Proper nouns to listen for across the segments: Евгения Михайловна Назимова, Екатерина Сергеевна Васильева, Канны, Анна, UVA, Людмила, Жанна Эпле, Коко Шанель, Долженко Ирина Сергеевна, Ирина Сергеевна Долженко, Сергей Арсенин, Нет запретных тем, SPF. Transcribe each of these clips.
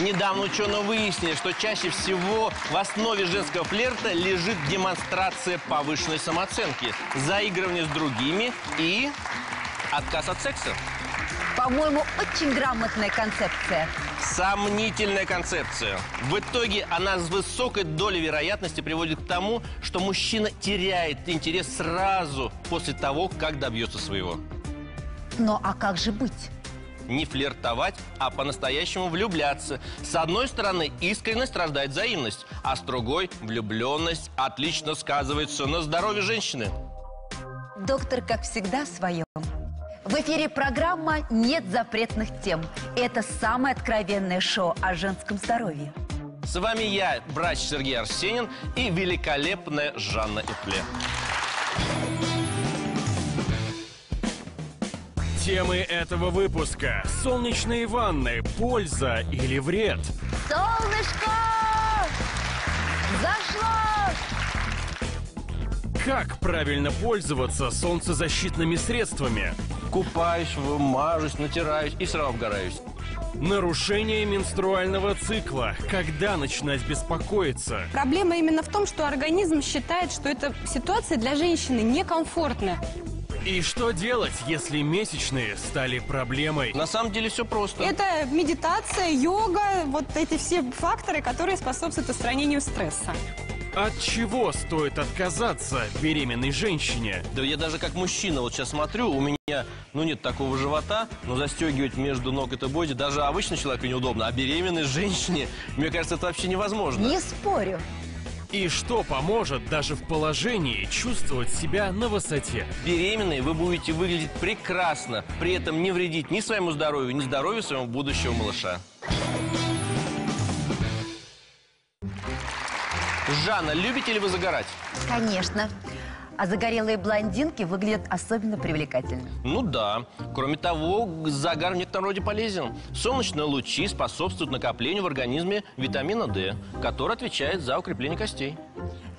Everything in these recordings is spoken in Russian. недавно ученые выяснили, что чаще всего в основе женского флирта лежит демонстрация повышенной самооценки, заигрывание с другими и отказ от секса. По-моему, очень грамотная концепция. Сомнительная концепция. В итоге она с высокой долей вероятности приводит к тому, что мужчина теряет интерес сразу после того, как добьется своего. Но а как же быть? Не флиртовать, а по-настоящему влюбляться. С одной стороны, искренность рождает взаимность, а с другой влюбленность отлично сказывается на здоровье женщины. Доктор, как всегда, в своем. В эфире программа «Нет запретных тем». Это самое откровенное шоу о женском здоровье. С вами я, врач Сергей Арсенин, и великолепная Жанна Эпле. Темы этого выпуска: солнечные ванны, польза или вред? Солнышко! Зашло! Как правильно пользоваться солнцезащитными средствами? Купаюсь, мажусь, натираюсь и сразу обгораюсь. Нарушение менструального цикла. Когда начинать беспокоиться? Проблема именно в том, что организм считает, что эта ситуация для женщины некомфортна. И что делать, если месячные стали проблемой? На самом деле все просто. Это медитация, йога, вот эти все факторы, которые способствуют устранению стресса. От чего стоит отказаться беременной женщине? Да я даже как мужчина вот сейчас смотрю, у меня, ну, нет такого живота, но застегивать между ног это боди даже обычно человеку неудобно, а беременной женщине, мне кажется, это вообще невозможно. Не спорю. И что поможет даже в положении чувствовать себя на высоте? Беременной вы будете выглядеть прекрасно, при этом не вредить ни своему здоровью, ни здоровью своего будущего малыша. Жанна, любите ли вы загорать? Конечно. А загорелые блондинки выглядят особенно привлекательно. Ну да. Кроме того, загар в некотором роде полезен. Солнечные лучи способствуют накоплению в организме витамина D, который отвечает за укрепление костей.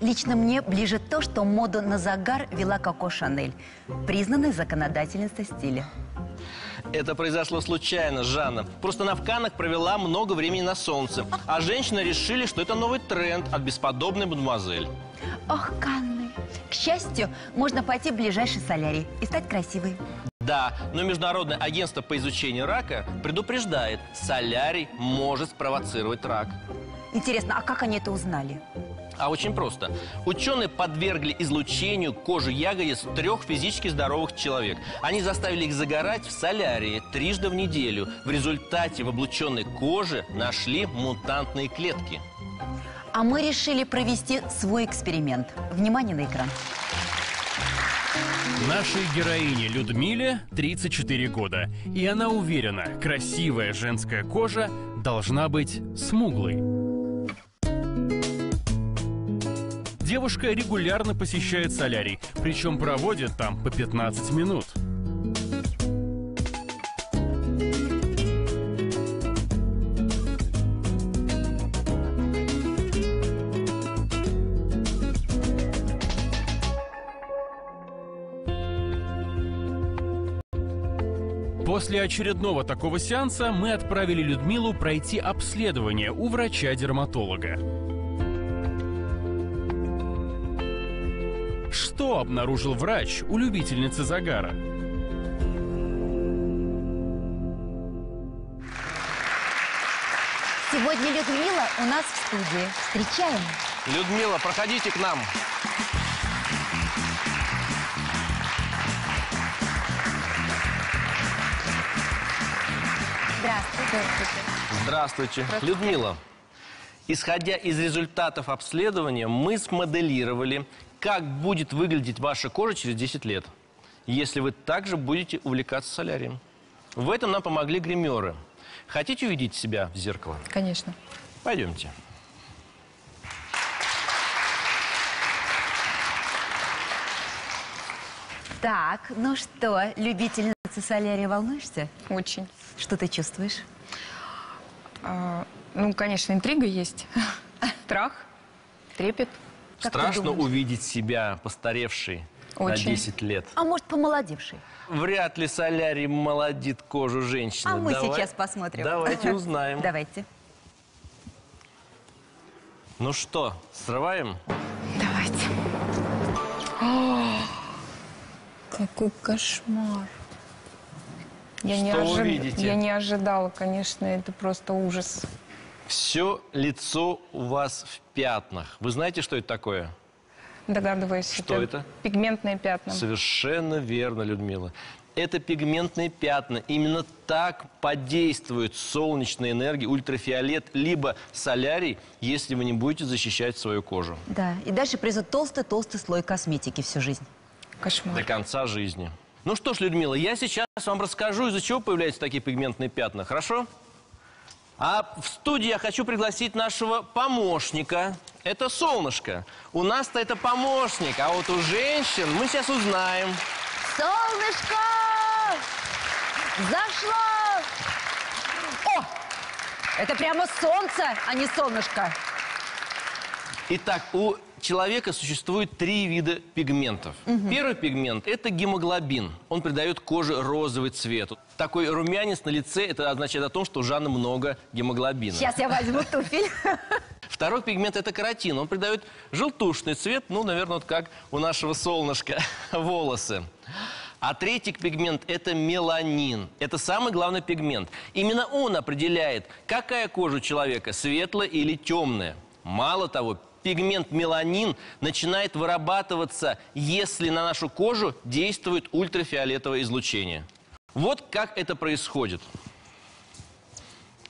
Лично мне ближе то, что моду на загар вела Коко Шанель, признанная законодательницей стиля. Это произошло случайно, Жанна. Просто она в Каннах провела много времени на солнце, а женщины решили, что это новый тренд от бесподобной мадемуазель. Ох, Канны. К счастью, можно пойти в ближайший солярий и стать красивой. Да, но Международное агентство по изучению рака предупреждает, солярий может спровоцировать рак. Интересно, а как они это узнали? А очень просто. Ученые подвергли излучению кожу ягодиц 3 физически здоровых человек. Они заставили их загорать в солярии 3 в неделю. В результате в облученной коже нашли мутантные клетки. А мы решили провести свой эксперимент. Внимание на экран. Нашей героине Людмиле 34 года. И она уверена, красивая женская кожа должна быть смуглой. Девушка регулярно посещает солярий, причем проводит там по 15 минут. После очередного такого сеанса мы отправили Людмилу пройти обследование у врача-дерматолога. Что обнаружил врач у любительницы загара? Сегодня Людмила у нас в студии. Встречаем. Людмила, проходите к нам. Здравствуйте. Здравствуйте. Людмила, исходя из результатов обследования, мы смоделировали, как будет выглядеть ваша кожа через 10 лет, если вы также будете увлекаться солярием. В этом нам помогли гримеры. Хотите увидеть себя в зеркало? Конечно. Пойдемте. Так, ну что, любительница солярия, волнуешься? Очень. Что ты чувствуешь? Ну, конечно, интрига есть. Страх, трепет. Как страшно увидеть себя постаревшей на 10 лет? А может, помолодевшей? Вряд ли солярий молодит кожу женщины. А мы сейчас посмотрим. Давайте узнаем. Давайте. Ну что, срываем? Давайте. Какой кошмар. Я не ожидала, конечно, это просто ужас. Все лицо у вас в пятнах. Вы знаете, что это такое? Догадываюсь. Что это? Пигментные пятна. Совершенно верно, Людмила. Это пигментные пятна. Именно так подействует солнечная энергия, ультрафиолет, либо солярий, если вы не будете защищать свою кожу. Да, и дальше придет толстый-толстый слой косметики всю жизнь. Кошмар. До конца жизни. Ну что ж, Людмила, я сейчас вам расскажу, из-за чего появляются такие пигментные пятна. Хорошо? А в студии я хочу пригласить нашего помощника. Это солнышко. У нас-то это помощник, а вот у женщин мы сейчас узнаем. Солнышко! Зашло! О! Это прямо солнце, а не солнышко. Итак, у человека существует три вида пигментов. Первый пигмент – это гемоглобин. Он придает коже розовый цвет. Такой румянец на лице – это означает о том, что у Жанны много гемоглобина. Сейчас я возьму туфель. Второй пигмент – это каротин. Он придает желтушный цвет, ну, наверное, вот как у нашего солнышка волосы. А третий пигмент – это меланин. Это самый главный пигмент. Именно он определяет, какая кожа у человека – светлая или темная. Мало того, пигмент меланин начинает вырабатываться, если на нашу кожу действует ультрафиолетовое излучение. Вот как это происходит.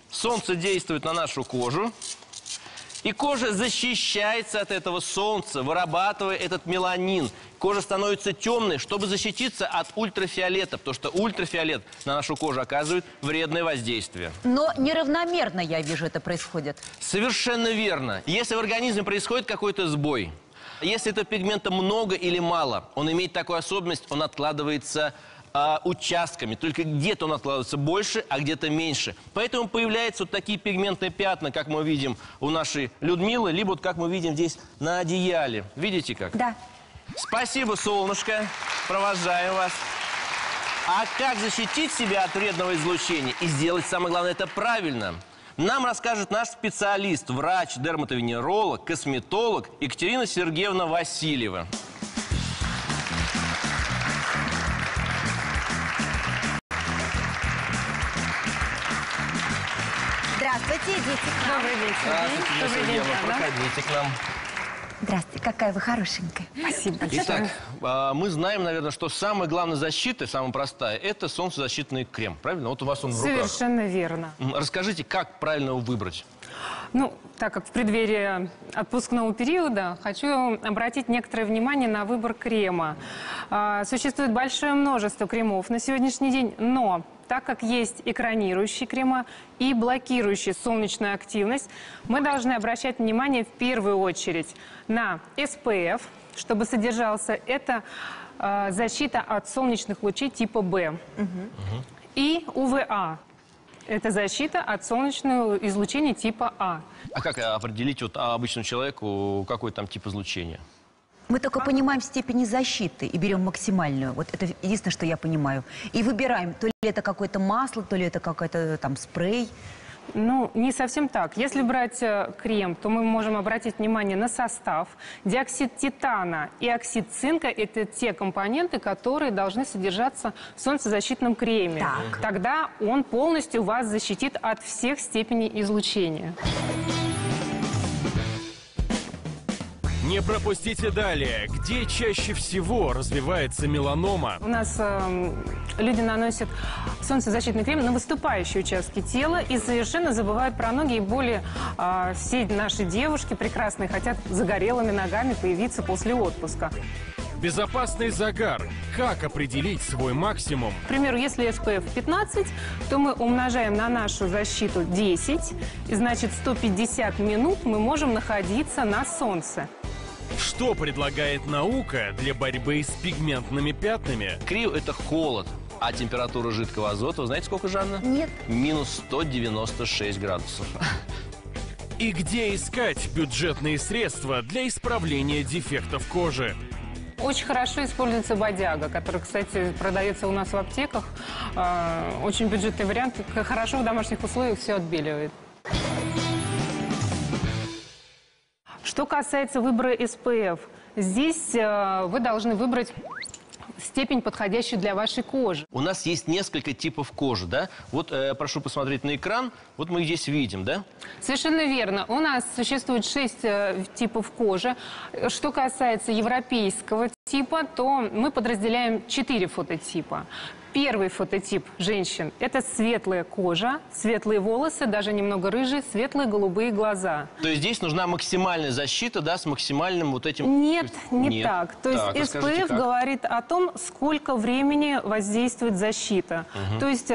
Солнце действует на нашу кожу, и кожа защищается от этого солнца, вырабатывая этот меланин. Кожа становится темной, чтобы защититься от ультрафиолета, потому что ультрафиолет на нашу кожу оказывает вредное воздействие. Но неравномерно, я вижу, это происходит. Совершенно верно. Если в организме происходит какой-то сбой, если этого пигмента много или мало, он имеет такую особенность, он откладывается участками. Только где-то он откладывается больше, а где-то меньше. Поэтому появляются вот такие пигментные пятна, как мы видим у нашей Людмилы, либо вот как мы видим здесь на одеяле. Видите как? Да. Спасибо, солнышко. Провожаю вас. А как защитить себя от вредного излучения и сделать, самое главное, это правильно, нам расскажет наш специалист, врач, дерматовенеролог, косметолог Екатерина Сергеевна Васильева. Здравствуйте, идите к нам. Добрый вечер. Здравствуйте, Сергеевна, проходите к нам. Здравствуйте, какая вы хорошенькая. Спасибо большое. Итак, мы знаем, наверное, что самая главная защита, самая простая, это солнцезащитный крем, правильно? Вот у вас он в руках. Совершенно верно. Расскажите, как правильно его выбрать? Ну, так как в преддверии отпускного периода, хочу обратить некоторое внимание на выбор крема. Существует большое множество кремов на сегодняшний день, но так как есть экранирующие крема и блокирующие солнечную активность, мы должны обращать внимание в первую очередь на SPF, чтобы содержался это защита от солнечных лучей типа B. И UVA. Это защита от солнечного излучения типа А. А как определить вот обычному человеку, какой там тип излучения? Мы только понимаем степени защиты и берем максимальную. Вот это единственное, что я понимаю. И выбираем, то ли это какое-то масло, то ли это какой-то там спрей. Ну, не совсем так. Если брать крем, то мы можем обратить внимание на состав. Диоксид титана и оксид цинка – это те компоненты, которые должны содержаться в солнцезащитном креме. Так. Тогда он полностью вас защитит от всех степеней излучения. Не пропустите далее, где чаще всего развивается меланома. У нас люди наносят солнцезащитный крем на выступающие участки тела и совершенно забывают про ноги. И более все наши девушки прекрасные хотят загорелыми ногами появиться после отпуска. Безопасный загар. Как определить свой максимум? К примеру, если SPF 15, то мы умножаем на нашу защиту 10. И значит, 150 минут мы можем находиться на солнце. Что предлагает наука для борьбы с пигментными пятнами? Крив – это холод, а температура жидкого азота, вы знаете, сколько, Жанна? Нет. Минус 196 градусов. И где искать бюджетные средства для исправления дефектов кожи? Очень хорошо используется бодяга, который, кстати, продается у нас в аптеках. Очень бюджетный вариант. Хорошо в домашних условиях все отбеливает. Что касается выбора SPF, здесь вы должны выбрать степень, подходящую для вашей кожи. У нас есть несколько типов кожи, да? Вот, прошу посмотреть на экран. Вот мы их здесь видим, да? Совершенно верно. У нас существует 6 типов кожи. Что касается европейского типа, то мы подразделяем 4 фототипа. Первый фототип женщин – это светлая кожа, светлые волосы, даже немного рыжие, светлые голубые глаза. То есть здесь нужна максимальная защита, да, с максимальным вот этим... Нет, не так. То есть SPF говорит о том, сколько времени воздействует защита. Угу. То есть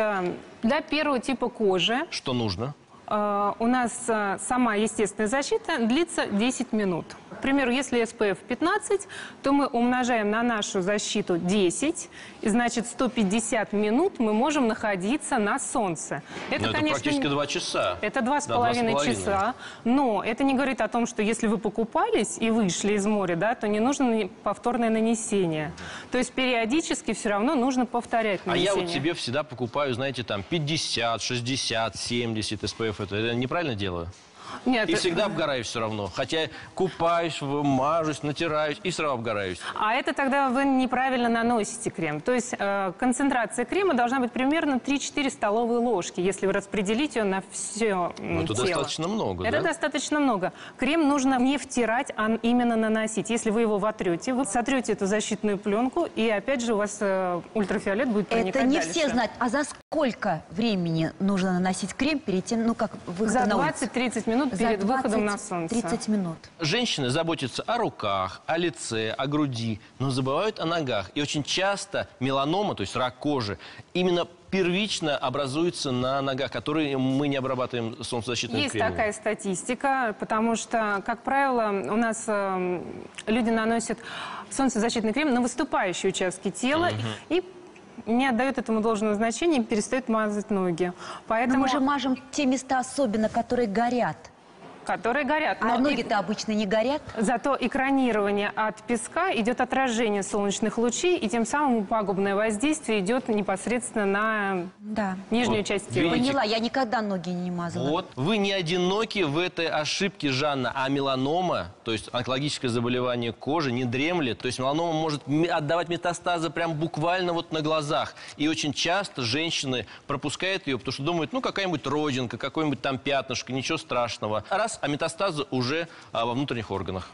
для первого типа кожи... Что нужно? У нас сама естественная защита длится 10 минут. К примеру, если SPF 15, то мы умножаем на нашу защиту 10, и значит 150 минут мы можем находиться на солнце. Это, конечно, практически 2 часа. Это 2,5 часа, но это не говорит о том, что если вы покупались и вышли из моря, да, то не нужно повторное нанесение. То есть периодически все равно нужно повторять нанесение. А я вот себе всегда покупаю, знаете, там 50, 60, 70 SPF. Это неправильно делаю? Нет, и всегда обгораюсь все равно. Хотя купаюсь, мажусь, натираюсь и все равно обгораюсь. А это тогда вы неправильно наносите крем. То есть концентрация крема должна быть примерно 3-4 столовые ложки, если вы распределите ее на все тело. Это достаточно много, да? Это достаточно много. Крем нужно не втирать, а именно наносить. Если вы его вотрете, вы сотрете эту защитную пленку, и опять же у вас ультрафиолет будет проникать. Это не дальше. Все знают. А за сколько времени нужно наносить крем перед тем, ну как вы за 20-30 минут? Перед выходом на солнце. 30 минут. Женщины заботятся о руках, о лице, о груди, но забывают о ногах. И очень часто меланома, то есть рак кожи, именно первично образуется на ногах, которые мы не обрабатываем солнцезащитным кремом. Есть такая статистика, потому что, как правило, у нас люди наносят солнцезащитный крем на выступающие участки тела и не отдает этому должного значения и перестает мазать ноги. Поэтому... Но мы же мажем те места особенно, которые горят. Которые горят. А ноги-то обычно не горят. Зато экранирование от песка идет отражение солнечных лучей, и тем самым пагубное воздействие идет непосредственно на нижнюю часть тела. Поняла, я никогда ноги не мазала. Вот. Вы не одиноки в этой ошибке, Жанна, а меланома, то есть онкологическое заболевание кожи, не дремлет. То есть меланома может отдавать метастазы прям буквально вот на глазах. И очень часто женщины пропускают ее, потому что думают, ну какая-нибудь родинка, какое-нибудь там пятнышко, ничего страшного. Раз, а метастазы уже во внутренних органах.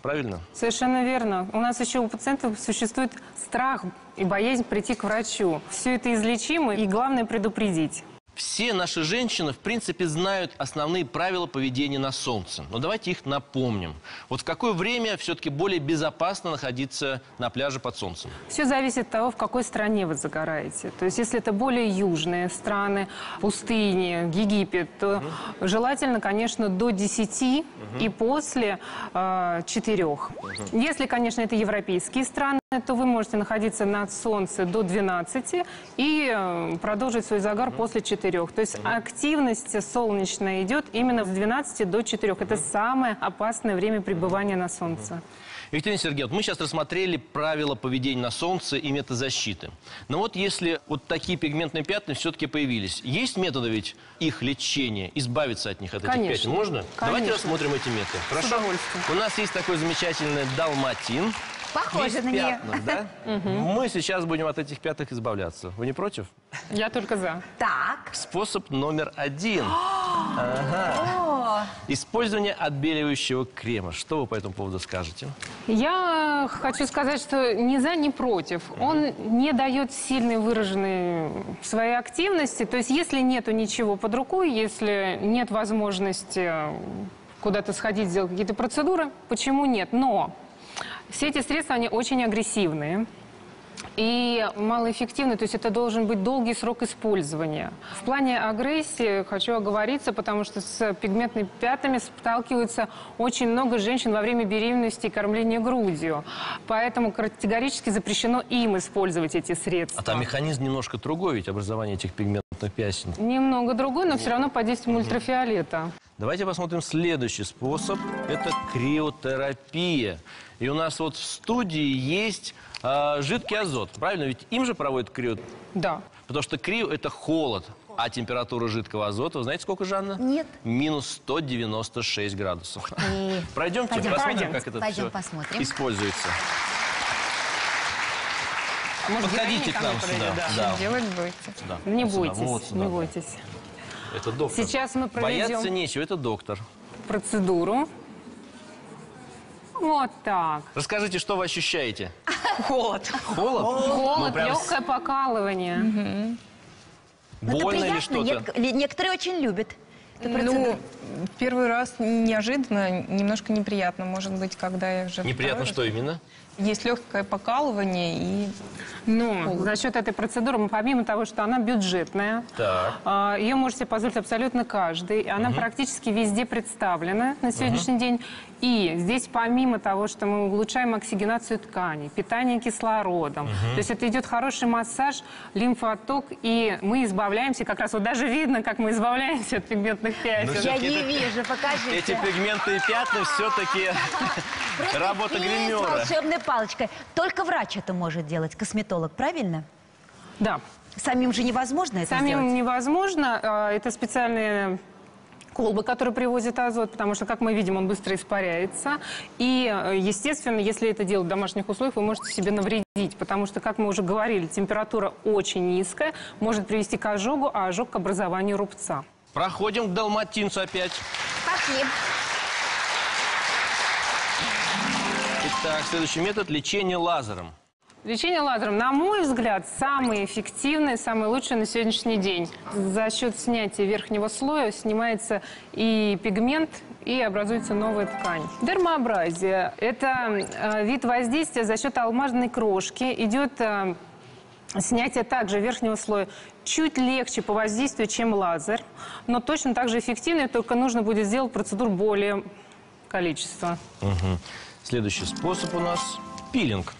Правильно? Совершенно верно. У нас еще у пациентов существует страх и боязнь прийти к врачу. Все это излечимо, и главное предупредить. Все наши женщины, в принципе, знают основные правила поведения на солнце. Но давайте их напомним. Вот в какое время все-таки более безопасно находиться на пляже под солнцем? Все зависит от того, в какой стране вы загораете. То есть, если это более южные страны, пустыни, Египет, то желательно, конечно, до 10 и после 4. Если, конечно, это европейские страны, то вы можете находиться на солнце до 12 и продолжить свой загар после 4. То есть активность солнечная идет именно с 12 до 4. Это самое опасное время пребывания на солнце. Екатерина Сергеевна, мы сейчас рассмотрели правила поведения на солнце и методы защиты. Но вот если вот такие пигментные пятна все-таки появились, есть методы ведь их лечения, избавиться от них, от этих пятен? Можно? Конечно. Давайте рассмотрим эти методы. Хорошо? У нас есть такой замечательный далматин. Похоже на нее. Да? Мы сейчас будем от этих пяток избавляться. Вы не против? Я только за. Так. Способ номер 1. Использование отбеливающего крема. Что вы по этому поводу скажете? Я хочу сказать, что ни за, ни против. Он не дает сильной выраженной своей активности. То есть если нету ничего под рукой, если нет возможности куда-то сходить, сделать какие-то процедуры, почему нет? Но... Все эти средства, они очень агрессивные и малоэффективны, то есть это должен быть долгий срок использования. В плане агрессии хочу оговориться, потому что с пигментными пятнами сталкиваются очень много женщин во время беременности и кормления грудью. Поэтому категорически запрещено им использовать эти средства. А там механизм немножко другой, ведь образование этих пигментных пятен. Немного другой, но все равно под действием ультрафиолета. Давайте посмотрим следующий способ. Это криотерапия. И у нас вот в студии есть жидкий азот. Правильно? Ведь им же проводят крио. Да. Потому что крио – это холод. А температура жидкого азота, вы знаете, сколько, Жанна? Нет. Минус 196 градусов. И... Пройдемте, посмотрим, как это все используется. Может, подходите к нам сюда. Да. Делать будете? Сюда. Не вот бойтесь, сюда. Вот сюда, не бойтесь. Это доктор. Сейчас мы проведем... Бояться нечего, это доктор. Процедуру. Вот так. Расскажите, что вы ощущаете? Холод. Холод? Холод, легкое покалывание. Больно или что-то? Некоторые очень любят. Ну, первый раз неожиданно, немножко неприятно, может быть, когда я уже... Неприятно что именно? Есть легкое покалывание и... Ну, за счет этой процедуры, мы, помимо того, что она бюджетная, так, ее можете позволить абсолютно каждый, она практически везде представлена на сегодняшний день. И здесь, помимо того, что мы улучшаем оксигенацию тканей, питание кислородом, то есть это идет хороший массаж, лимфоток, и мы избавляемся, как раз вот даже видно, как мы избавляемся от пигментных пятен. Я не вижу, покажите. Эти пигментные пятна все-таки работа гримера. Палочкой. Только врач это может делать, косметолог, правильно? Да. Самим же невозможно это сделать? Самим невозможно. Это специальные колбы, которые привозят азот, потому что, как мы видим, он быстро испаряется. И, естественно, если это делать в домашних условиях, вы можете себе навредить. Потому что, как мы уже говорили, температура очень низкая, может привести к ожогу, а ожог к образованию рубца. Проходим к далматинцу опять. Пошли. Так, следующий метод – лечение лазером. Лечение лазером, на мой взгляд, самое эффективное, самое лучшее на сегодняшний день. За счет снятия верхнего слоя снимается и пигмент, и образуется новая ткань. Дермообразие – это вид воздействия за счет алмазной крошки. Идет снятие также верхнего слоя. Чуть легче по воздействию, чем лазер, но точно так же эффективно, только нужно будет сделать процедур более количество. Следующий способ у нас – пилинг.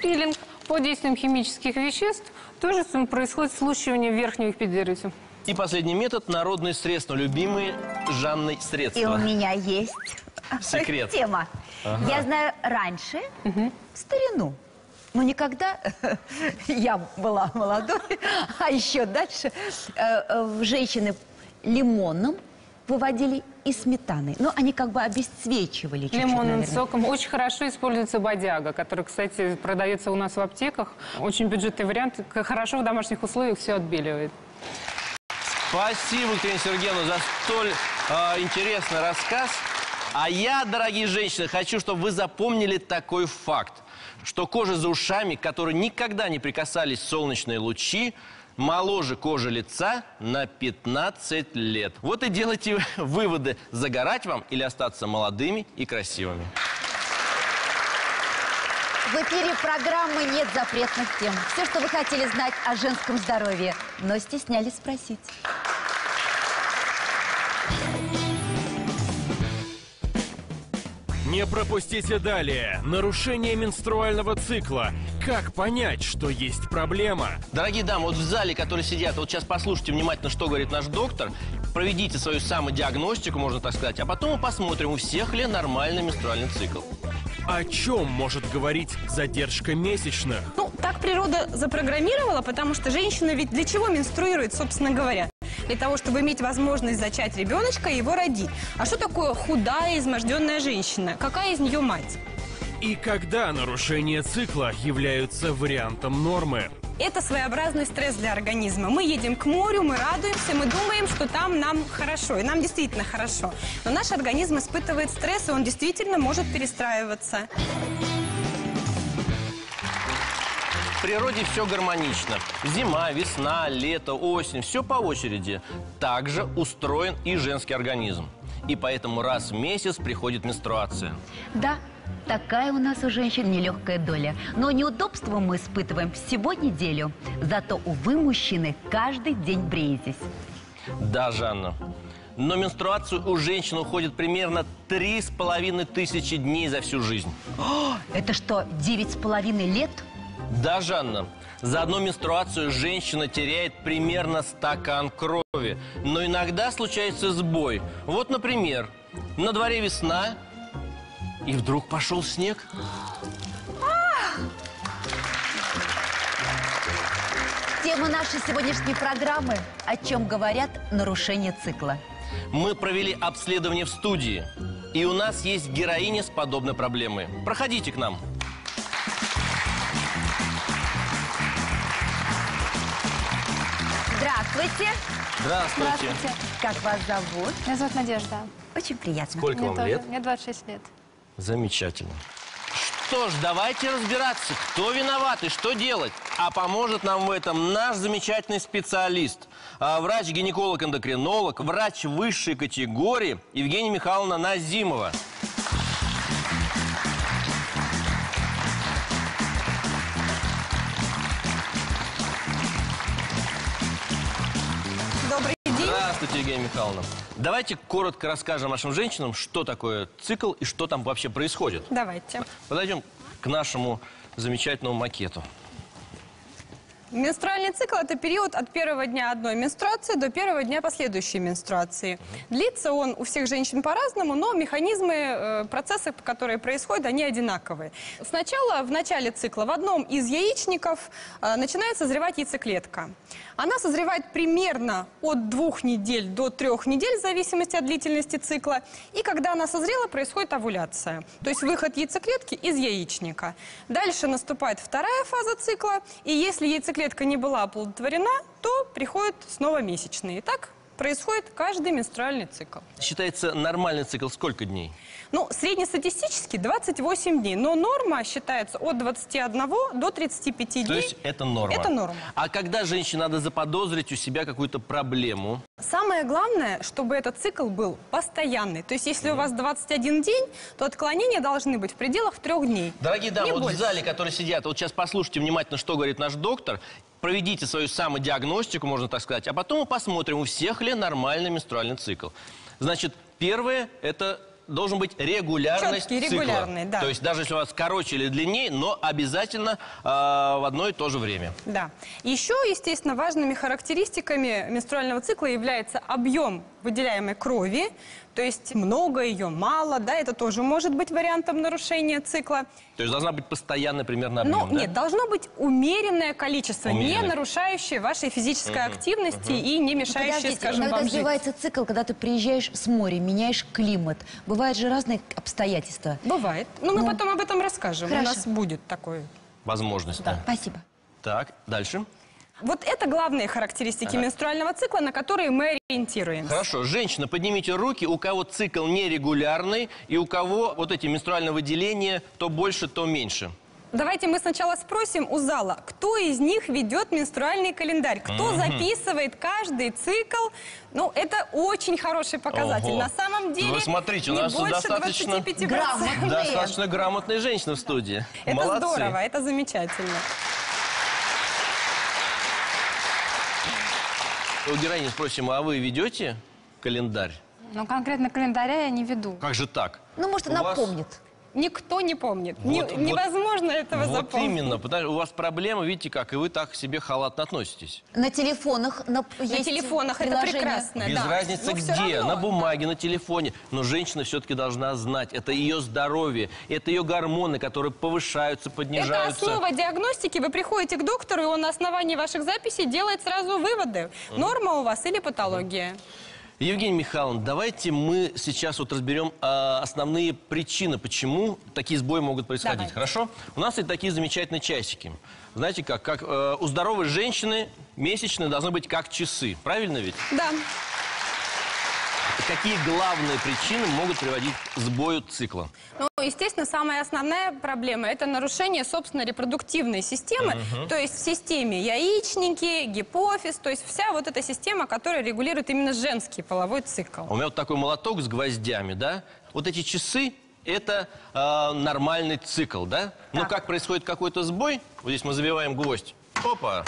Пилинг по действиям химических веществ тоже происходит слущивание верхнего эпидермиса. И последний метод – народные средства, любимые Жанной средства. И у меня есть секрет. Тема. Ага. Я знаю раньше старину. Но никогда я была молодой, а еще дальше женщины лимоном выводили из сметаны. Но они как бы обесцвечивали чуть-чуть. Лимонным соком. Очень хорошо используется бодяга, который, кстати, продается у нас в аптеках. Очень бюджетный вариант. Хорошо в домашних условиях все отбеливает. Спасибо, Екатерина Сергеевна, за столь интересный рассказ. А я, дорогие женщины, хочу, чтобы вы запомнили такой факт, что кожа за ушами, к которой никогда не прикасались солнечные лучи, моложе кожи лица на 15 лет. Вот и делайте выводы, загорать вам или остаться молодыми и красивыми. В эфире программы «Нет запретных тем». Все, что вы хотели знать о женском здоровье, но стеснялись спросить. Не пропустите далее. Нарушение менструального цикла. Как понять, что есть проблема? Дорогие дамы, вот в зале, которые сидят, вот сейчас послушайте внимательно, что говорит наш доктор. Проведите свою самодиагностику, можно так сказать. А потом мы посмотрим, у всех ли нормальный менструальный цикл. О чем может говорить задержка месячных? Ну, так природа запрограммировала, потому что женщина ведь для чего менструирует, собственно говоря? Для того, чтобы иметь возможность зачать ребеночка и его родить. А что такое худая, изможденная женщина? Какая из нее мать? И когда нарушения цикла являются вариантом нормы? Это своеобразный стресс для организма. Мы едем к морю, мы радуемся, мы думаем, что там нам хорошо. И нам действительно хорошо. Но наш организм испытывает стресс, и он действительно может перестраиваться. В природе все гармонично. Зима, весна, лето, осень – все по очереди. Также устроен и женский организм. И поэтому раз в месяц приходит менструация. Да, такая у нас у женщин нелегкая доля. Но неудобства мы испытываем всего неделю. Зато, увы, мужчины, каждый день бреетесь. Да, Жанна. Но менструацию у женщин уходит примерно 3500 дней за всю жизнь. О, это что, 9,5 лет? Да, Жанна. За одну менструацию женщина теряет примерно стакан крови. Но иногда случается сбой. Вот, например, на дворе весна, и вдруг пошел снег. Те Тема нашей сегодняшней программы – о чем говорят нарушения цикла. Мы провели обследование в студии, и у нас есть героиня с подобной проблемой. Проходите к нам. Здравствуйте. Здравствуйте. Здравствуйте. Как вас зовут? Меня зовут Надежда. Очень приятно. Сколько вам лет? Мне 26 лет. Замечательно. Что ж, давайте разбираться, кто виноват и что делать. А поможет нам в этом наш замечательный специалист. Врач-гинеколог-эндокринолог, врач высшей категории Евгения Михайловна Назимова. Добрый день. Здравствуйте, Евгения Михайловна. Давайте коротко расскажем нашим женщинам, что такое цикл и что там вообще происходит. Давайте. Подойдем к нашему замечательному макету. Менструальный цикл – это период от первого дня одной менструации до первого дня последующей менструации. Длится он у всех женщин по-разному, но механизмы, процессы, которые происходят, они одинаковые. Сначала, в начале цикла, в одном из яичников начинает созревать яйцеклетка. Она созревает примерно от 2 недель до 3 недель, в зависимости от длительности цикла. И когда она созрела, происходит овуляция, то есть выход яйцеклетки из яичника. Дальше наступает вторая фаза цикла, и если яйцеклетка не была оплодотворена, то приходят снова месячные. И так происходит каждый менструальный цикл. Считается нормальный цикл сколько дней? Ну, среднестатистически 28 дней, но норма считается от 21 до 35 дней. То есть это норма? Это норма. А когда женщине надо заподозрить у себя какую-то проблему? Самое главное, чтобы этот цикл был постоянный. То есть если у вас 21 день, то отклонения должны быть в пределах 3 дней. Дорогие дамы, вот в зале, которые сидят, вот сейчас послушайте внимательно, что говорит наш доктор. Проведите свою самодиагностику, можно так сказать, а потом мы посмотрим, у всех ли нормальный менструальный цикл. Значит, первое – это должен быть регулярность цикла. Регулярный, да. То есть даже если у вас короче или длиннее, но обязательно в одно и то же время. Да. Еще, естественно, важными характеристиками менструального цикла является объем выделяемой крови, то есть много ее, мало, да, это тоже может быть вариантом нарушения цикла. То есть должна быть постоянная примерно объем, да? Нет, должно быть умеренное количество, не нарушающее вашей физической активности и не мешающее, скажем, вам жить. Когда сбивается цикл, когда ты приезжаешь с моря, меняешь климат, бывают же разные обстоятельства. Бывает. Ну, мы потом об этом расскажем. Хорошо. У нас будет такой... возможность. Да. Да. Спасибо. Так, дальше. Вот это главные характеристики менструального цикла, на которые мы ориентируемся. Хорошо. Женщина, поднимите руки, у кого цикл нерегулярный, и у кого вот эти менструальные выделения то больше, то меньше. Давайте мы сначала спросим у зала, кто из них ведет менструальный календарь, кто записывает каждый цикл. Ну, это очень хороший показатель. Ого. На самом деле, ну, смотрите, у нас не больше 25%. Достаточно грамотные женщины в студии. Это молодцы. Здорово, это замечательно. У героини спросим, а вы ведете календарь? Ну, конкретно календаря я не веду. Как же так? Ну, может, она помнит. Никто не помнит. Невозможно этого запомнить. Вот именно, потому что у вас проблема, видите как, и вы так к себе халатно относитесь. На телефонах, на телефонах это прекрасно. Без разницы где, на бумаге, на телефоне. Но женщина все-таки должна знать, это ее здоровье, это ее гормоны, которые повышаются, понижаются. Это основа диагностики, вы приходите к доктору, и он на основании ваших записей делает сразу выводы. Норма у вас или патология. Евгения Михайловна, давайте мы сейчас вот разберем основные причины, почему такие сбои могут происходить. Давайте. Хорошо? У нас есть такие замечательные часики. Знаете как у здоровой женщины месячные должны быть как часы. Правильно ведь? Да. Какие главные причины могут приводить к сбою цикла? Ну, естественно, самая основная проблема – это нарушение, собственно, репродуктивной системы. То есть в системе яичники, гипофиз, то есть вся вот эта система, которая регулирует именно женский половой цикл. У меня вот такой молоток с гвоздями, да? Вот эти часы – это нормальный цикл, да? Но как происходит какой-то сбой, вот здесь мы забиваем гвоздь, опа!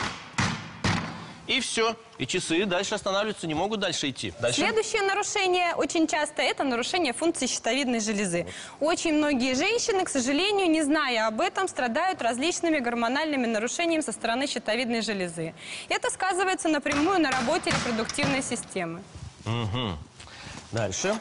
И все. И часы дальше останавливаются, не могут дальше идти. Дальше. Следующее нарушение очень часто – это нарушение функции щитовидной железы. Очень многие женщины, к сожалению, не зная об этом, страдают различными гормональными нарушениями со стороны щитовидной железы. Это сказывается напрямую на работе репродуктивной системы. Дальше.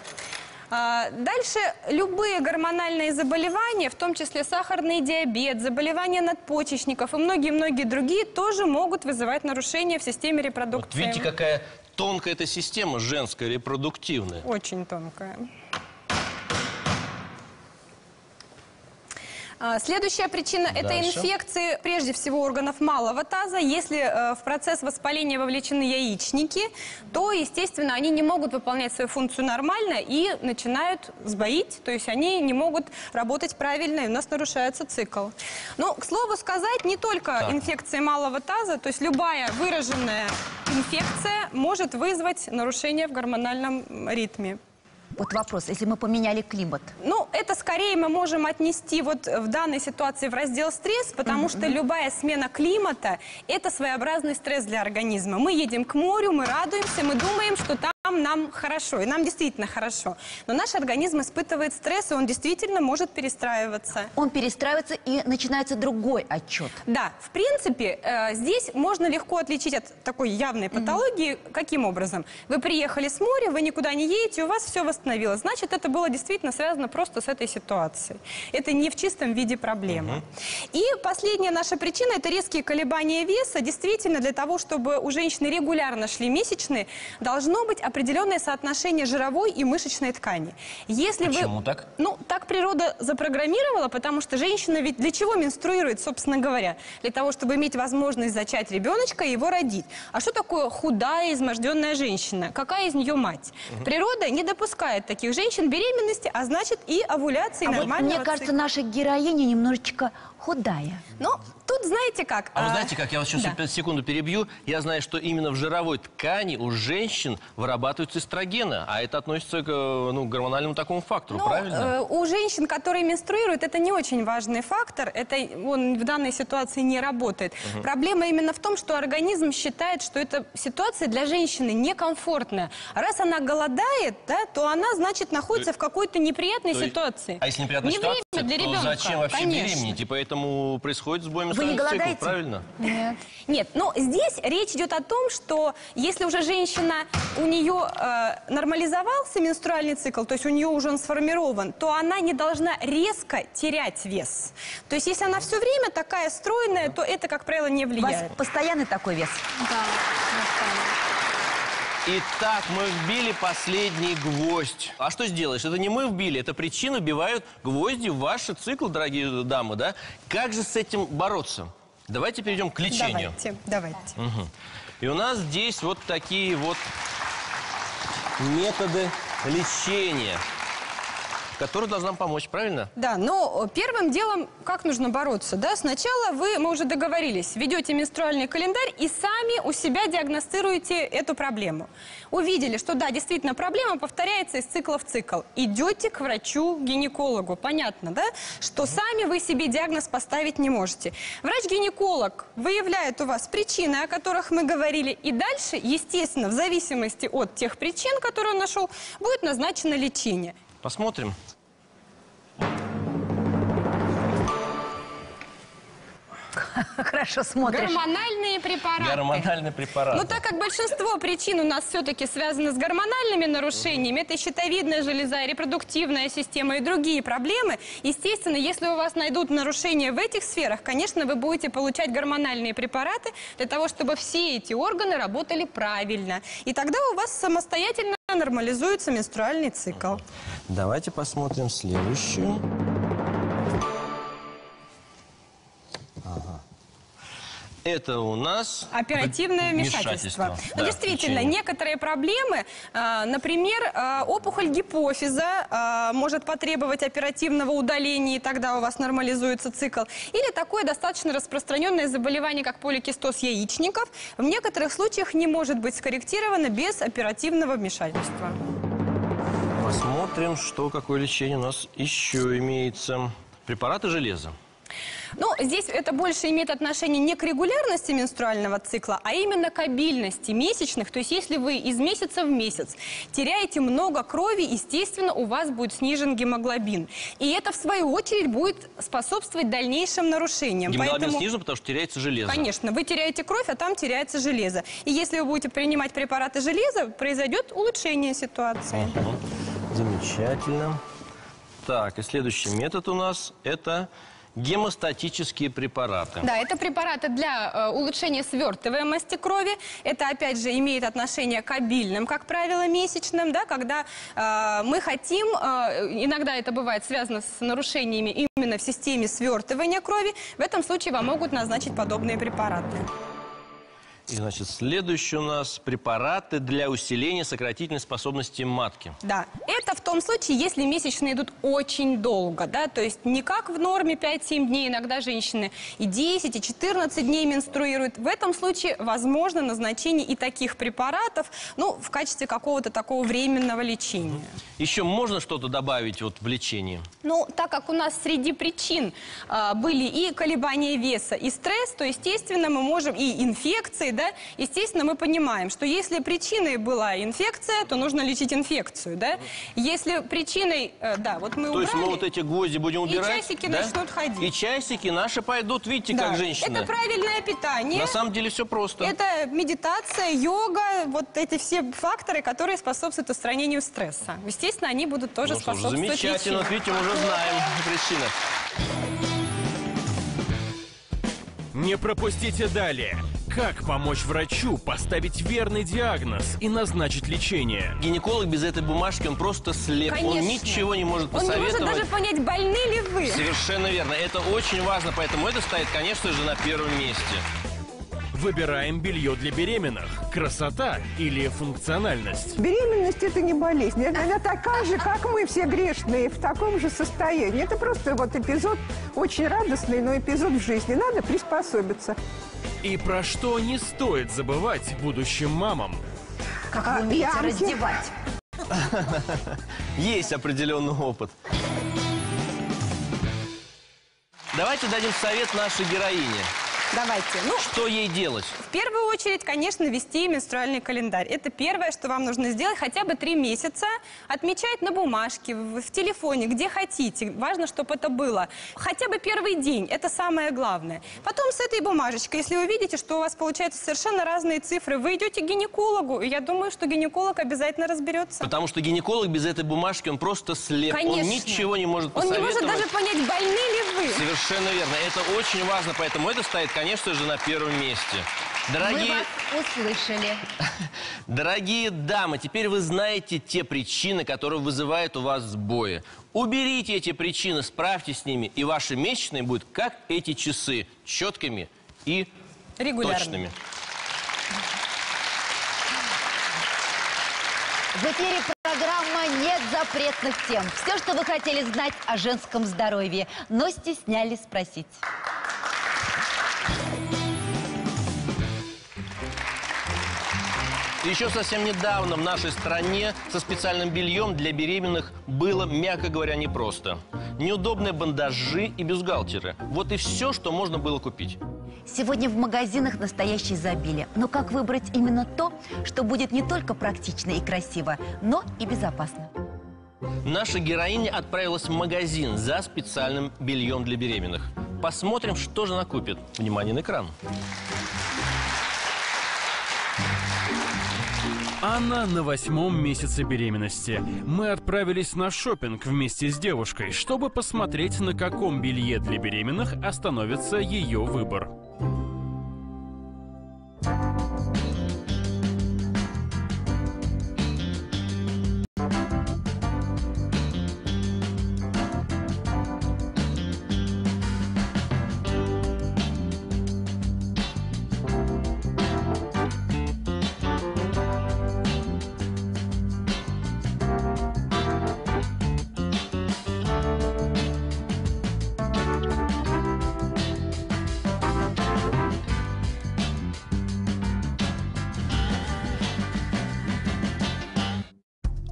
Дальше любые гормональные заболевания, в том числе сахарный диабет, заболевания надпочечников и многие-многие другие тоже могут вызывать нарушения в системе репродукции. Вот видите, какая тонкая эта система женская, репродуктивная. Очень тонкая. Следующая причина – это инфекции, прежде всего, органов малого таза. Если в процесс воспаления вовлечены яичники, то, естественно, они не могут выполнять свою функцию нормально и начинают сбоить, то есть они не могут работать правильно, и у нас нарушается цикл. Но, к слову сказать, не только инфекции малого таза, то есть любая выраженная инфекция может вызвать нарушение в гормональном ритме. Вот вопрос, если мы поменяли климат. Ну, это скорее мы можем отнести вот в данной ситуации в раздел стресс, потому что любая смена климата – это своеобразный стресс для организма. Мы едем к морю, мы радуемся, мы думаем, что там нам хорошо, и нам действительно хорошо. Но наш организм испытывает стресс, и он действительно может перестраиваться. Он перестраивается, и начинается другой отчет. Да, в принципе, здесь можно легко отличить от такой явной патологии. Каким образом? Вы приехали с моря, вы никуда не едете, у вас все восстановлено. Значит, это было действительно связано просто с этой ситуацией. Это не в чистом виде проблема. И последняя наша причина – это резкие колебания веса. Действительно, для того, чтобы у женщины регулярно шли месячные, должно быть определенное соотношение жировой и мышечной ткани. Если Почему так? Ну, так природа запрограммировала, потому что женщина ведь для чего менструирует, собственно говоря? Для того, чтобы иметь возможность зачать ребеночка и его родить. А что такое худая, изможденная женщина? Какая из нее мать? Природа не допускает таких женщин беременности, а значит и овуляции нормального цикла. Мне кажется, наша героиня немножечко худая. Ну, тут знаете как. Вы знаете как, я вас сейчас секунду перебью. Я знаю, что именно в жировой ткани у женщин вырабатываются эстрогены, а это относится к гормональному такому фактору, правильно? У женщин, которые менструируют, это не очень важный фактор, это он в данной ситуации не работает. Проблема именно в том, что организм считает, что эта ситуация для женщины некомфортная. Раз она голодает, то она, значит, находится в какой-то неприятной ситуации. А если неприятная ситуация, то зачем вообще беременеть? И поэтому происходит сбой менструального цикла, правильно? Нет. Нет, но здесь речь идет о том, что если уже женщина, у нее нормализовался менструальный цикл, то есть у нее уже он сформирован, то она не должна резко терять вес. То есть если она все время такая стройная, то это, как правило, не влияет. У вас постоянный такой вес? Да, постоянный. Итак, мы вбили последний гвоздь. А что сделаешь? Это не мы вбили, это причина, вбивают гвозди в ваши циклы, дорогие дамы, да? Как же с этим бороться? Давайте перейдем к лечению. Давайте. И у нас здесь вот такие вот методы лечения, которая должна нам помочь, правильно? Да, но первым делом, как нужно бороться, да? Сначала мы уже договорились, ведете менструальный календарь и сами у себя диагностируете эту проблему. Увидели, что да, действительно, проблема повторяется из цикла в цикл. Идете к врачу-гинекологу. Понятно, да? Что сами вы себе диагноз поставить не можете. Врач-гинеколог выявляет у вас причины, о которых мы говорили, и дальше, естественно, в зависимости от тех причин, которые он нашел, будет назначено лечение. Посмотрим. Хорошо смотришь. Гормональные препараты. Гормональные препараты. Но так как большинство причин у нас все-таки связаны с гормональными нарушениями, это щитовидная железа, репродуктивная система и другие проблемы, естественно, если у вас найдут нарушения в этих сферах, конечно, вы будете получать гормональные препараты для того, чтобы все эти органы работали правильно. И тогда у вас самостоятельно нормализуется менструальный цикл. Давайте посмотрим следующую. Это у нас оперативное вмешательство. Да, действительно, некоторые проблемы, например, опухоль гипофиза может потребовать оперативного удаления, и тогда у вас нормализуется цикл. Или такое достаточно распространенное заболевание, как поликистоз яичников, в некоторых случаях не может быть скорректировано без оперативного вмешательства. Посмотрим, что какое лечение у нас еще имеется. Препараты железа. Но здесь это больше имеет отношение не к регулярности менструального цикла, а именно к обильности месячных. То есть если вы из месяца в месяц теряете много крови, естественно, у вас будет снижен гемоглобин. И это, в свою очередь, будет способствовать дальнейшим нарушениям. Гемоглобин снижен, потому что теряется железо. Конечно. Вы теряете кровь, а там теряется железо. И если вы будете принимать препараты железа, произойдет улучшение ситуации. Замечательно. Так, и следующий метод у нас это гемостатические препараты. Да, это препараты для улучшения свертываемости крови. Это, опять же, имеет отношение к обильным, как правило, месячным, да, когда мы хотим, иногда это бывает связано с нарушениями именно в системе свертывания крови, в этом случае вам могут назначить подобные препараты. И, значит, следующий у нас препараты для усиления сократительной способности матки. Да, это в том случае, если месячные идут очень долго, да, то есть не как в норме 5-7 дней, иногда женщины и 10, и 14 дней менструируют. В этом случае возможно назначение и таких препаратов, ну, в качестве какого-то такого временного лечения. Еще можно что-то добавить вот в лечении? Ну, так как у нас среди причин были и колебания веса, и стресс, то, естественно, мы можем, и инфекции, да, естественно, мы понимаем, что если причиной была инфекция, то нужно лечить инфекцию, да? Если причиной, да, вот мы убрали... То есть мы вот эти гвозди будем убирать, и часики, да, начнут ходить. И часики наши пойдут, видите, да, как женщины. Это правильное питание. На самом деле все просто. Это медитация, йога, вот эти все факторы, которые способствуют устранению стресса. Естественно, они будут тоже, ну, способствовать. Замечательно, вот видите, мы уже знаем причины. Не пропустите далее. Как помочь врачу поставить верный диагноз и назначить лечение? Гинеколог без этой бумажки, он просто слеп. Конечно. Он ничего не может посоветовать. Он не может даже понять, больны ли вы. Совершенно верно. Это очень важно, поэтому это стоит, конечно же, на первом месте. Выбираем белье для беременных. Красота или функциональность? Беременность – это не болезнь. Она такая же, как мы все грешные, в таком же состоянии. Это просто вот эпизод, очень радостный, но эпизод в жизни. Надо приспособиться. И про что не стоит забывать будущим мамам? Как вы умеете раздевать? Есть определенный опыт. Давайте дадим совет нашей героине. Давайте. Ну, что ей делать? В первую очередь, конечно, вести менструальный календарь. Это первое, что вам нужно сделать. Хотя бы 3 месяца отмечать на бумажке, в телефоне, где хотите. Важно, чтобы это было. Хотя бы первый день. Это самое главное. Потом с этой бумажечкой, если вы видите, что у вас получаются совершенно разные цифры, вы идете к гинекологу. И я думаю, что гинеколог обязательно разберется. Потому что гинеколог без этой бумажки, он просто слеп. Конечно. Он ничего не может посоветовать. Он не может даже понять, больны ли вы. Совершенно верно. Это очень важно. Поэтому это стоит, конечно же, на первом месте. Дорогие... Мы вас услышали. Дорогие дамы, теперь вы знаете те причины, которые вызывают у вас сбои. Уберите эти причины, справьтесь с ними, и ваши месячные будут как эти часы, четкими и точными. В эфире программа «Нет запретных тем». Все, что вы хотели знать о женском здоровье, но стеснялись спросить. Еще совсем недавно в нашей стране со специальным бельем для беременных было, мягко говоря, непросто. Неудобные бандажи и бюстгальтеры. Вот и все, что можно было купить. Сегодня в магазинах настоящее изобилие. Но как выбрать именно то, что будет не только практично и красиво, но и безопасно? Наша героиня отправилась в магазин за специальным бельем для беременных. Посмотрим, что же она купит. Внимание на экран. Анна на 8-м месяце беременности. Мы отправились на шопинг вместе с девушкой, чтобы посмотреть, на каком белье для беременных остановится ее выбор.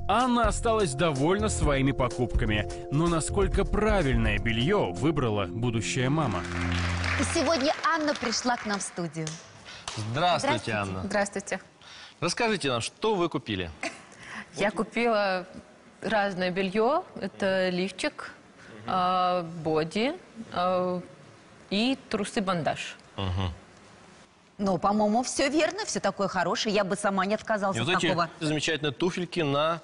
Анна осталась довольна своими покупками. Но насколько правильное белье выбрала будущая мама? И сегодня Анна пришла к нам в студию. Здравствуйте, Анна. Здравствуйте. Расскажите нам, что вы купили? Я купила разное белье. Это лифчик, боди и трусы-бандаж. Ну, по-моему, все верно, все такое хорошее. Я бы сама не отказалась от такого. Замечательные туфельки на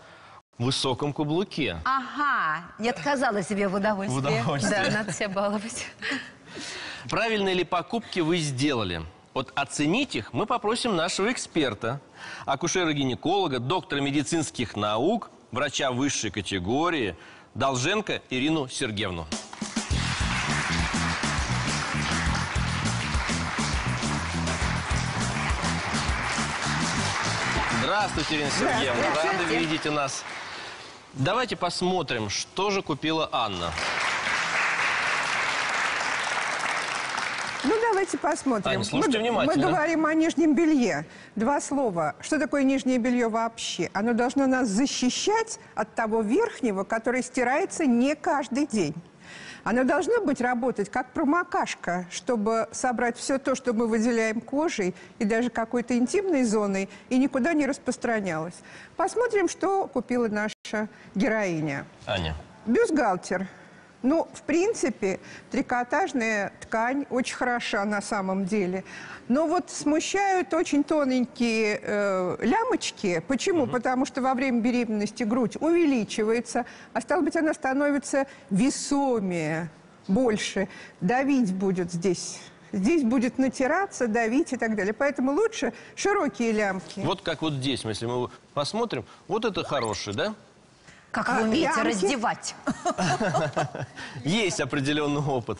высоком каблуке. Ага, не отказала себе в удовольствии. Да, надо себя баловать. Правильные ли покупки вы сделали? Вот оценить их мы попросим нашего эксперта, акушера-гинеколога, доктора медицинских наук, врача высшей категории Долженко Ирину Сергеевну. Здравствуйте, Ирина Сергеевна. Рады видеть нас. Давайте посмотрим, что же купила Анна. Ну, давайте посмотрим. Ань, слушайте внимательно. Мы говорим о нижнем белье. Два слова. Что такое нижнее белье вообще? Оно должно нас защищать от того верхнего, который стирается не каждый день. Оно должно быть работать как промокашка, чтобы собрать все то, что мы выделяем кожей и даже какой-то интимной зоной, и никуда не распространялось. Посмотрим, что купила наша героиня. Аня. Бюстгальтер. Ну, в принципе, трикотажная ткань очень хороша на самом деле. Но вот смущают очень тоненькие лямочки. Почему? Потому что во время беременности грудь увеличивается, а стало быть, она становится весомее, больше. Давить будет здесь. Здесь будет натираться, давить и так далее. Поэтому лучше широкие лямки. Вот как вот здесь, если мы посмотрим. Вот это хороший, да? Как вы умеете раздевать? Есть определенный опыт.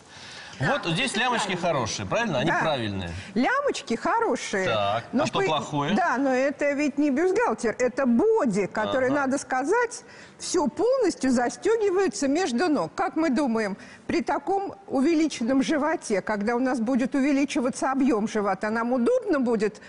Вот здесь лямочки хорошие, правильно? Они правильные. Лямочки хорошие. Так, а что плохое? Да, но это ведь не бюстгальтер, это боди, который, надо сказать, все полностью застегивается между ног. Как мы думаем, при таком увеличенном животе, когда у нас будет увеличиваться объем живота, нам удобно будет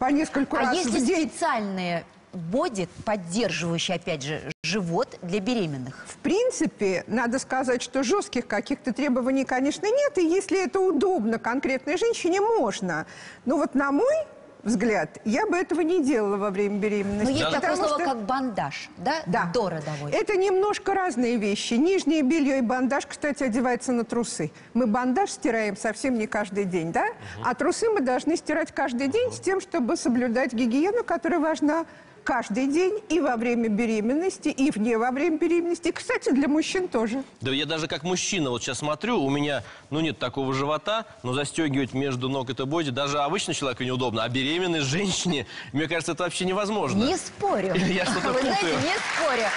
по нескольку раз в день? А есть специальные боди, поддерживающий, опять же, живот для беременных? В принципе, надо сказать, что жестких каких-то требований, конечно, нет. И если это удобно конкретной женщине, можно. Но вот на мой взгляд, я бы этого не делала во время беременности. Но есть такое слово, как бандаж, да? Да. Дородовой. Это немножко разные вещи. Нижнее белье и бандаж, кстати, одевается на трусы. Мы бандаж стираем совсем не каждый день, да? А трусы мы должны стирать каждый день с тем, чтобы соблюдать гигиену, которая важна каждый день и во время беременности, и вне во время беременности. Кстати, для мужчин тоже. Да я даже как мужчина вот сейчас смотрю, у меня, ну, нет такого живота, но застегивать между ног это боди даже обычно человеку неудобно, а беременной женщине, мне кажется, это вообще невозможно. Не спорю. Я что-то путаю. Вы знаете, не спорю.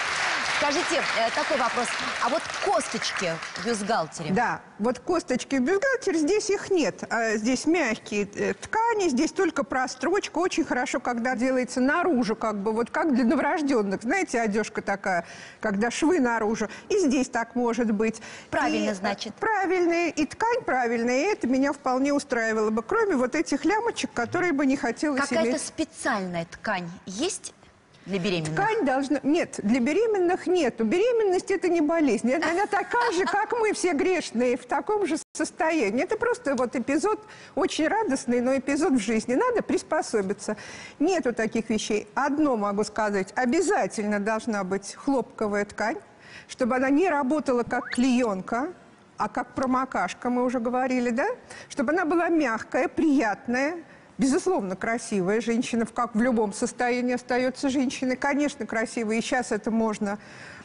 Скажите, такой вопрос. А вот косточки в бюстгальтере? Да, вот косточки в бюстгальтере, здесь их нет. Здесь мягкие ткани, здесь только прострочка. Очень хорошо, когда делается наружу, как бы, вот как для новорожденных. Знаете, одежка такая, когда швы наружу. И здесь так может быть. Правильно, и, значит. Правильная, и ткань правильная, и это меня вполне устраивало бы. Кроме вот этих лямочек, которые бы не хотелось иметь. Какая-то специальная ткань есть? Для беременных? Ткань должна... Нет, для беременных нету. Беременность – это не болезнь. Она такая же, как мы все грешные, в таком же состоянии. Это просто вот эпизод, очень радостный, но эпизод в жизни. Надо приспособиться. Нету таких вещей. Одно могу сказать. Обязательно должна быть хлопковая ткань, чтобы она не работала как клеенка, а как промокашка, мы уже говорили, да? Чтобы она была мягкая, приятная. Безусловно, красивая женщина, как в любом состоянии остается женщиной. Конечно, красивая, и сейчас это можно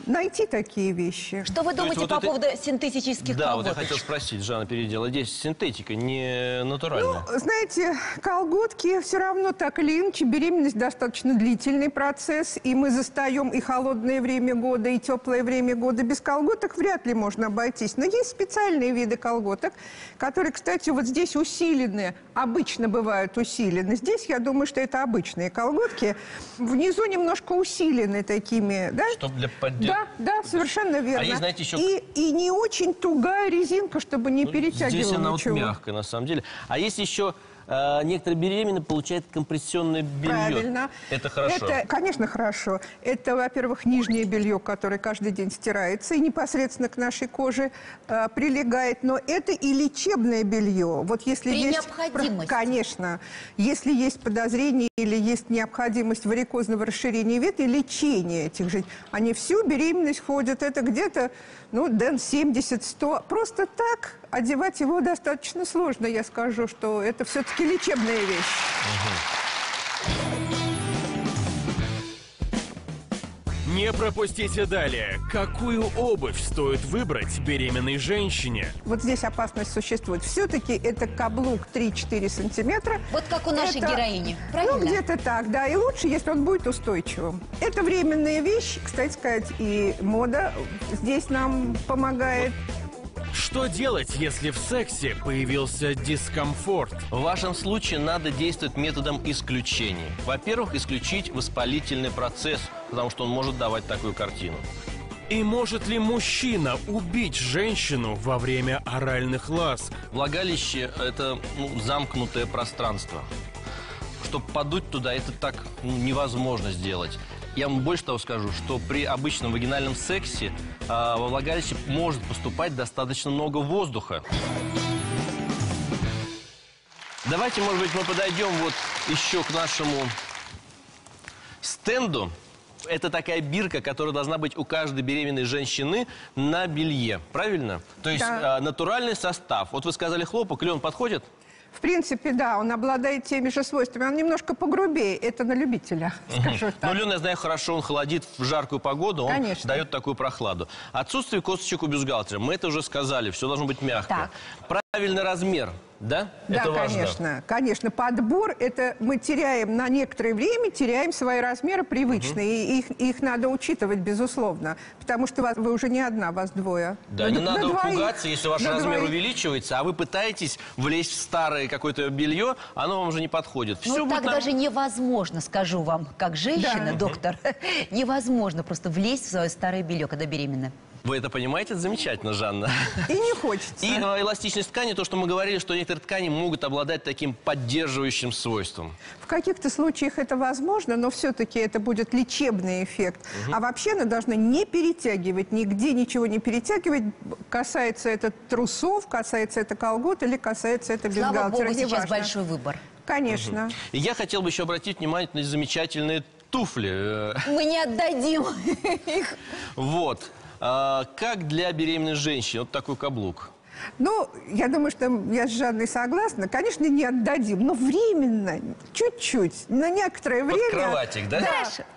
найти такие вещи. Что вы думаете вот по поводу синтетических колготок? Да, вот я хотел спросить, Жанна передела, здесь синтетика, не натуральная. Ну, знаете, колготки все равно так или иначе, беременность достаточно длительный процесс, и мы застаем и холодное время года, и теплое время года. Без колготок вряд ли можно обойтись. Но есть специальные виды колготок, которые, кстати, вот здесь усилены, обычно бывают усилены. Здесь, я думаю, что это обычные колготки. Внизу немножко усилены такими, да? Чтобы для поддержки. Да, да, совершенно верно. А есть, знаете, еще... и не очень тугая резинка, чтобы не перетягивала ничего. Здесь она вот мягкая, на самом деле. А есть еще... Некоторые беременные получают компрессионное белье. Правильно. Это хорошо? Это, конечно, хорошо. Это, во-первых, нижнее белье, которое каждый день стирается и непосредственно к нашей коже прилегает. Но это и лечебное белье. Вот если при необходимости. Конечно. Если есть подозрение или есть необходимость варикозного расширения вен и лечения этих же. Они всю беременность ходят. Это где-то, ну, 70-100. Просто так одевать его достаточно сложно. Я скажу, что это все-таки лечебная вещь. Угу. Не пропустите далее. Какую обувь стоит выбрать беременной женщине? Вот здесь опасность существует. Все-таки это каблук 3-4 сантиметра. Вот как у нашей героини, правильно? Ну, где-то так, да. И лучше, если он будет устойчивым. Это временная вещь, кстати сказать, и мода здесь нам помогает. Что делать, если в сексе появился дискомфорт? В вашем случае надо действовать методом исключения. Во-первых, исключить воспалительный процесс, потому что он может давать такую картину. И может ли мужчина убить женщину во время оральных ласк? Влагалище – это замкнутое пространство. Чтобы подуть туда, это так невозможно сделать. Я вам больше того скажу, что при обычном вагинальном сексе во влагалище может поступать достаточно много воздуха. Давайте, может быть, мы подойдем вот еще к нашему стенду. Это такая бирка, которая должна быть у каждой беременной женщины на белье, правильно? То есть да. Натуральный состав. Вот вы сказали хлопок, или он подходит? В принципе, да, он обладает теми же свойствами. Он немножко погрубее, это на любителя, скажу так. Ну, лен, я знаю, хорошо, он холодит в жаркую погоду, он конечно. Дает такую прохладу. Отсутствие косточек у бюстгальтера, мы это уже сказали, все должно быть мягко. Так. Правильный размер, да? Да, это важно. Конечно, конечно. Подбор, это мы теряем на некоторое время, теряем свои размеры привычные, и их надо учитывать, безусловно, потому что вы уже не одна, вас двое. Да, не надо пугаться, если ваш размер увеличивается, а вы пытаетесь влезть в старое какое-то белье, оно вам уже не подходит. Ну, так даже невозможно, скажу вам, как женщина, доктор, невозможно просто влезть в свое старое белье, когда беременна. Вы это понимаете? Это замечательно, Жанна. И не хочется. И эластичность ткани, то, что мы говорили, что некоторые ткани могут обладать таким поддерживающим свойством. В каких-то случаях это возможно, но все-таки это будет лечебный эффект. А вообще она должна не перетягивать, нигде ничего не перетягивать. Касается это трусов, касается это колгот или касается это бюстгальтера. Слава богу, сейчас большой выбор. Конечно. И я хотел бы еще обратить внимание на замечательные туфли. Мы не отдадим их. Вот. Как для беременной женщины вот такой каблук? Ну, я думаю, что я с Жанной согласна. Конечно, не отдадим, но временно, чуть-чуть, на некоторое время... Под кроватик, да?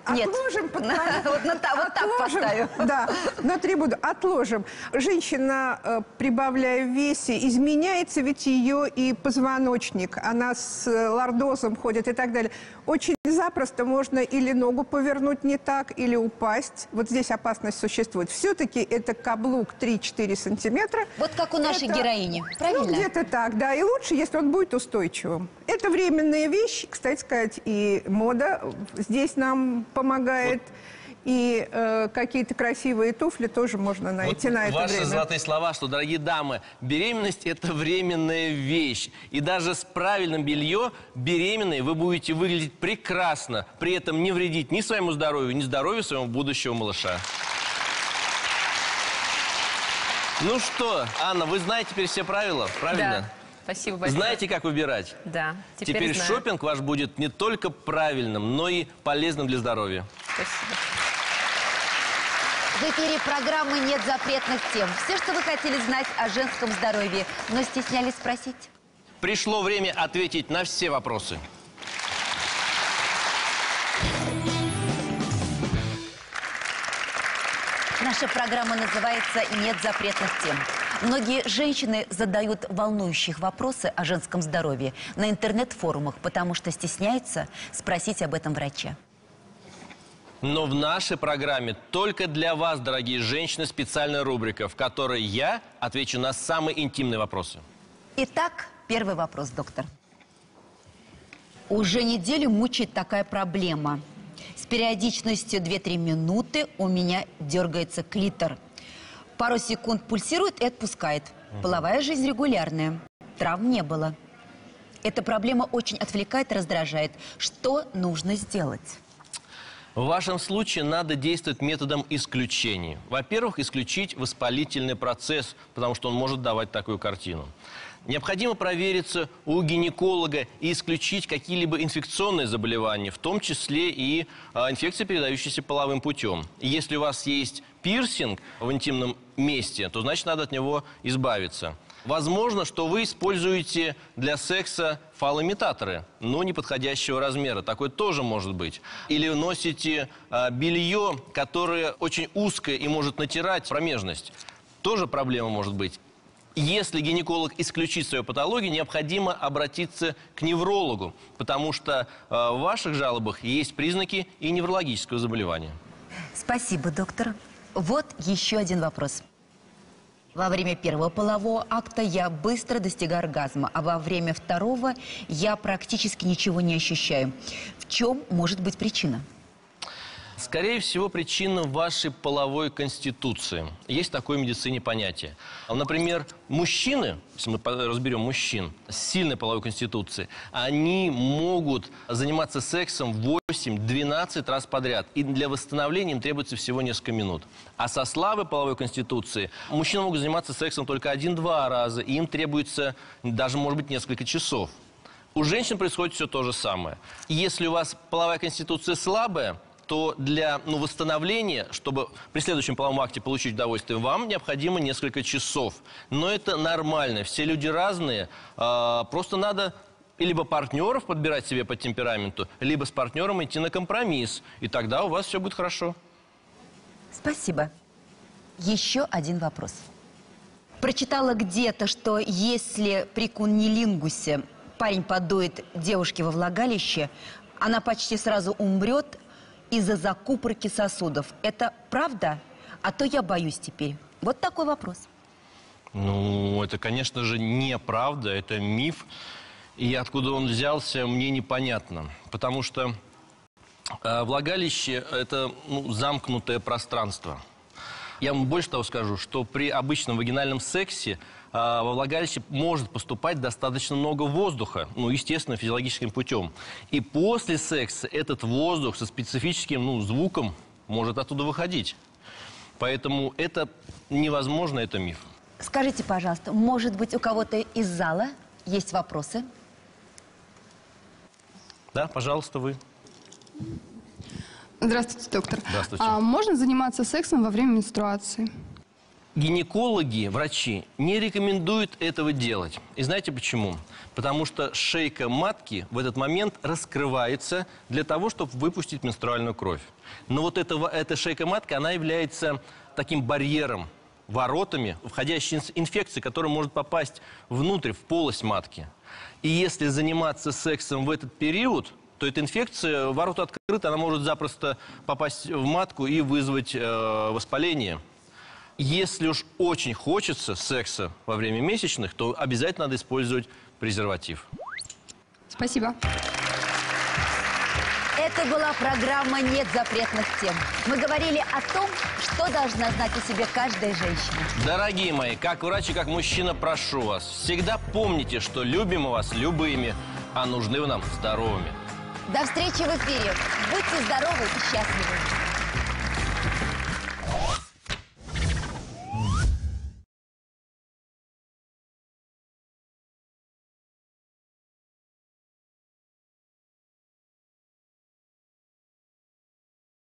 Да, нет. Отложим под кроватик. Вот так поставим. Да, на 3 года отложим. Женщина, прибавляя в весе, изменяется ведь ее и позвоночник. Она с лордозом ходит и так далее. Очень запросто можно или ногу повернуть не так, или упасть. Вот здесь опасность существует. Все-таки это каблук 3-4 сантиметра. Вот как у нас нашей героини, правильно? Ну, где-то так, да. И лучше, если он будет устойчивым. Это временная вещь, кстати сказать, и мода здесь нам помогает. Вот. И какие-то красивые туфли тоже можно найти вот на это время. Ваши золотые слова, что, дорогие дамы, беременность – это временная вещь. И даже с правильным бельем беременной вы будете выглядеть прекрасно, при этом не вредить ни своему здоровью, ни здоровью своего будущего малыша. Ну что, Анна, вы знаете теперь все правила, правильно? Да. Спасибо большое. Знаете, как выбирать? Да. Теперь шопинг ваш будет не только правильным, но и полезным для здоровья. Спасибо. В эфире программы «Нет запретных тем». Все, что вы хотели знать о женском здоровье, но стеснялись спросить. Пришло время ответить на все вопросы. Наша программа называется «Нет запретных тем». Многие женщины задают волнующие вопросы о женском здоровье на интернет-форумах, потому что стесняются спросить об этом врача. Но в нашей программе только для вас, дорогие женщины, специальная рубрика, в которой я отвечу на самые интимные вопросы. Итак, первый вопрос, доктор. Уже неделю мучает такая проблема. С периодичностью 2-3 минуты у меня дергается клитор. Пару секунд пульсирует и отпускает. Половая жизнь регулярная. Травм не было. Эта проблема очень отвлекает, раздражает. Что нужно сделать? В вашем случае надо действовать методом исключения. Во-первых, исключить воспалительный процесс, потому что он может давать такую картину. Необходимо провериться у гинеколога и исключить какие-либо инфекционные заболевания, в том числе и инфекции, передающиеся половым путем. И если у вас есть пирсинг в интимном месте, то значит надо от него избавиться. Возможно, что вы используете для секса фалоимитаторы, но неподходящего размера. Такое тоже может быть. Или носите белье, которое очень узкое и может натирать промежность. Тоже проблема может быть. Если гинеколог исключит свою патологию, необходимо обратиться к неврологу, потому что в ваших жалобах есть признаки и неврологического заболевания. Спасибо, доктор. Вот еще один вопрос. Во время первого полового акта я быстро достигаю оргазма, а во время второго я практически ничего не ощущаю. В чем может быть причина? Скорее всего, причина в вашей половой конституции. Есть такое в медицине понятие. Например, мужчины, если мы разберем мужчин с сильной половой конституцией, они могут заниматься сексом 8-12 раз подряд. И для восстановления им требуется всего несколько минут. А со слабой половой конституцией мужчины могут заниматься сексом только 1-2 раза, и им требуется даже, может быть, несколько часов. У женщин происходит все то же самое. Если у вас половая конституция слабая, то для восстановления, чтобы при следующем половом акте получить удовольствие, вам необходимо несколько часов. Но это нормально, все люди разные. Просто надо либо партнеров подбирать себе по темпераменту, либо с партнером идти на компромисс. И тогда у вас все будет хорошо. Спасибо. Еще один вопрос. Прочитала где-то, что если при куннилингусе парень подует девушке во влагалище, она почти сразу умрет из-за закупорки сосудов. Это правда? А то я боюсь теперь. Вот такой вопрос. Ну, это, конечно же, неправда. Это миф. И откуда он взялся, мне непонятно. Потому что влагалище – это замкнутое пространство. Я вам больше того скажу, что при обычном вагинальном сексе во влагалище может поступать достаточно много воздуха, естественно, физиологическим путем. И после секса этот воздух со специфическим звуком может оттуда выходить. Поэтому это невозможно, это миф. Скажите, пожалуйста, может быть, у кого-то из зала есть вопросы? Да, пожалуйста, вы. Здравствуйте, доктор. Здравствуйте. А можно заниматься сексом во время менструации? Гинекологи, врачи не рекомендуют этого делать. И знаете почему? Потому что шейка матки в этот момент раскрывается для того, чтобы выпустить менструальную кровь. Но вот эта шейка матки, она является таким барьером, воротами, входящей инфекции, которая может попасть внутрь, в полость матки. И если заниматься сексом в этот период, то эта инфекция, ворота открыты, она может запросто попасть в матку и вызвать воспаление. Если уж очень хочется секса во время месячных, то обязательно надо использовать презерватив. Спасибо. Это была программа «Нет запретных тем». Мы говорили о том, что должна знать о себе каждая женщина. Дорогие мои, как врач и как мужчина, прошу вас, всегда помните, что любим мы вас любыми, а нужны вы нам здоровыми. До встречи в эфире. Будьте здоровы и счастливы.